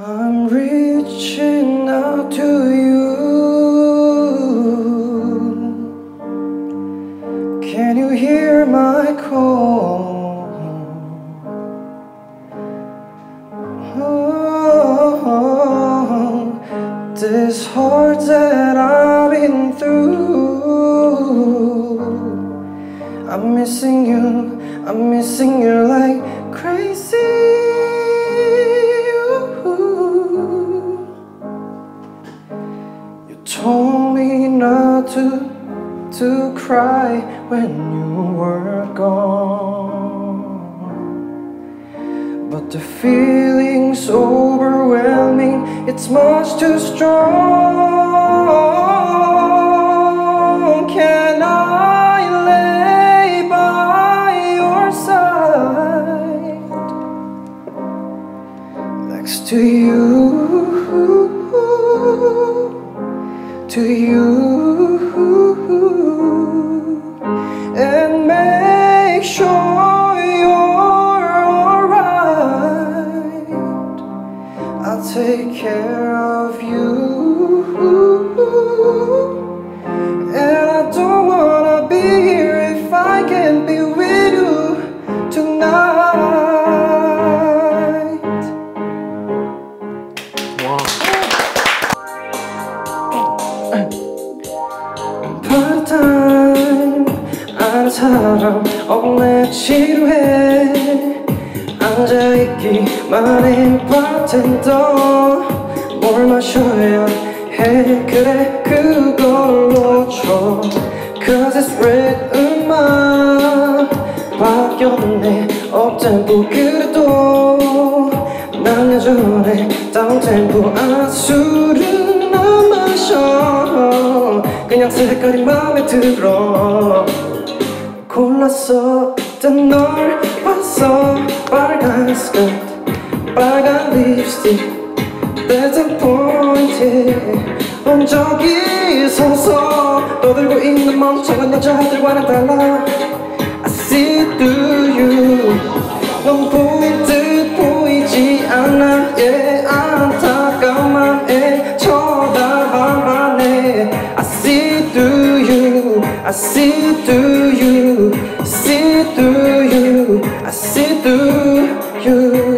I'm reaching out to you. Can you hear my call? Oh, this heart that I've been through, I'm missing you, I'm missing you like crazy. Told me not to cry when you were gone, but the feeling's overwhelming, it's much too strong. Can I lay by your side, next to you? To you, and make sure you're alright. I'll take care of you, and I don't wanna be here if I can't be with you tonight. Wow. Part-time 아는 사람 없네. 지루해 앉아있기만 해. 바텐더 뭘 마셔야 해. 그래 그걸로 줘. Cause it's red 음악밖에 없네. 업템포 그래도 난 여전해. 다운템포 아수르 그냥 색깔이 맘에 들어. 골랐어 일단 널 봤어. 빨간 스커트 빨간 립스틱 That's the point, yeah. 언저기 서서 떠들고 있는 멍청한 여자들과는 달라. I see through you. 넌 보일 듯 보이지 않아. Yeah, 안타까만 해. 쳐다봐만 해. I see through you, I see through you, see through you, I see through you.